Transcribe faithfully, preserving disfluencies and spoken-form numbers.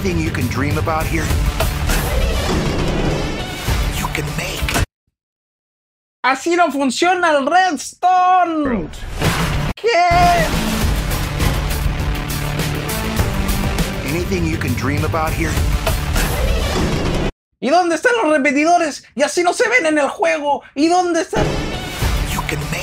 anything you can dream about here, you can make. Así no funciona el redstone. Bro. ¿Qué? Anything you can dream about here. ¿Y dónde están los repetidores? Y así no se ven en el juego. ¿Y dónde están? You can make